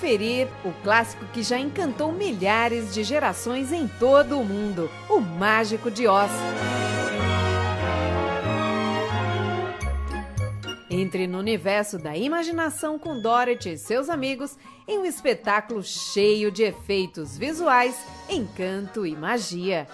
conferir o clássico que já encantou milhares de gerações em todo o mundo, O Mágico de Oz. Entre no universo da imaginação com Dorothy e seus amigos em um espetáculo cheio de efeitos visuais, encanto e magia.